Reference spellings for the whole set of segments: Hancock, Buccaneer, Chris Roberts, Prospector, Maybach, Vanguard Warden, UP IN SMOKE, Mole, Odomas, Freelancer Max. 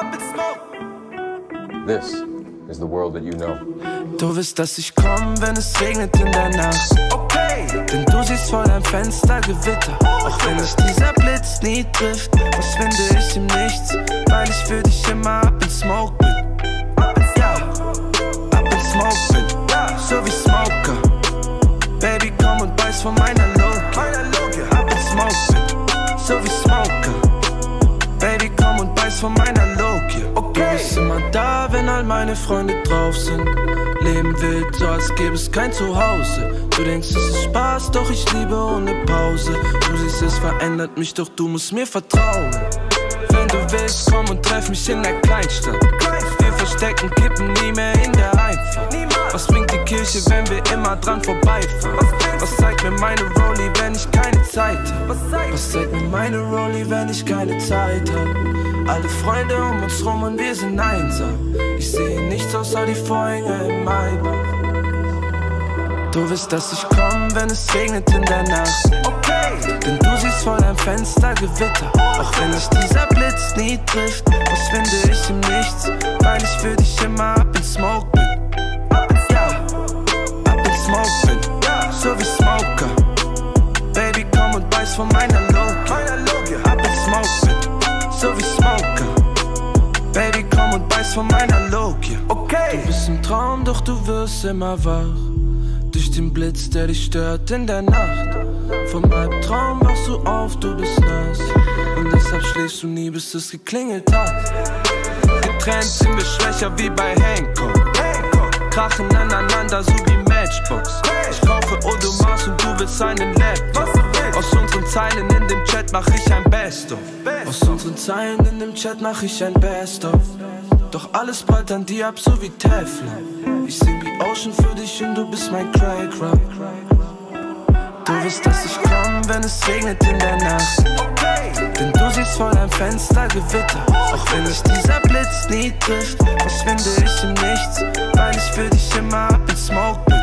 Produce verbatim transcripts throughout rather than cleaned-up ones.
Up in smoke. This is the world that you know. Du wirst, dass ich komm, wenn es regnet in der Nacht. Okay. Denn du siehst vor deinem Fenster Gewitter. Auch wenn dich dieser Blitz nie trifft, verschwinde ich im Nichts, weil ich für dich immer up in smoke bin. Up in smoke. Up in smoke bin. Yeah. So wie Smoker. Baby, komm und beiß von meiner Loge. Up in smoke bin. So wie Smoker. Baby, komm und beiß von meiner Logie. Okay. Du bist immer da, wenn all meine Freunde drauf sind. Leben wild, so als gäbe es kein Zuhause. Du denkst, es ist Spaß, doch ich liebe ohne Pause. Du siehst, es verändert mich, doch du musst mir vertrauen. Wenn du willst, komm und treff mich in der Kleinstadt. Wir verstecken, kippen nie mehr in der Einfahrt. Was bringt die Kirche, wenn wir immer dran vorbeifahren? Was zeigt mir meine Rolli, wenn ich keine Zeit hab? Was zeigt mir meine Rolli, wenn ich keine Zeit hab? Alle Freunde um uns rum und wir sind einsam. Ich sehe nichts außer die Vorhänge im Maybach. Du willst, dass ich komm, wenn es regnet in der Nacht. Okay. Denn du siehst vor deinem Fenster Gewitter. Auch wenn dich dieser Blitz nie trifft, verschwinde ich im Nichts, weil ich für dich immer up in smoke bin. So wie Smoker. Baby, komm und beiß von meiner Logie. Up in smoke bin. So wie Smoker. Baby, komm und beiß von meiner Logie. Okay. Du bist im Traum, doch du wirst immer wach. Durch den Blitz, der dich stört in der Nacht. Vom Albtraum wachst du auf, du bist nass. Und deshalb schläfst du nie, bis es geklingelt hat. Getrennt sind wir schwächer wie bei Hancock. Krachen aneinander, so wie Matchbox. Ich kaufe Odomas und du willst einen Laptop. Aus unseren Zeilen in dem Chat mach ich ein Best-of. Aus unseren Zeilen in dem Chat mach ich ein Best-of. Doch alles prallt an dir ab, so wie Teflon. Ich sing wie Ocean für dich und du bist mein Crack-Rock. Du willst, dass ich komm, wenn es regnet in der Nacht. Denn du siehst vor deinem Fenster Gewitter. Auch wenn dich dieser Blitz nie trifft, verschwinde ich im Nichts, weil ich für dich immer up in smoke bin.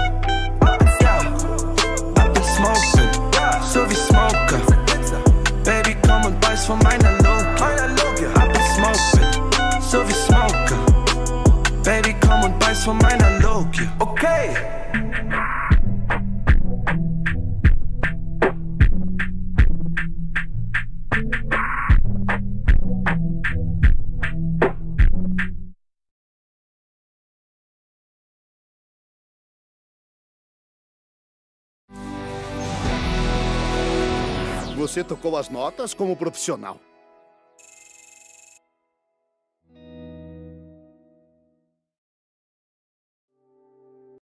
Up in smoke bin. So wie Smoker. Baby, komm und beiß von meiner Logie. Up in smoke bin. So wie Smoker. Baby, komm und beiß von meiner Logie. Okay. Você tocou as notas como profissional.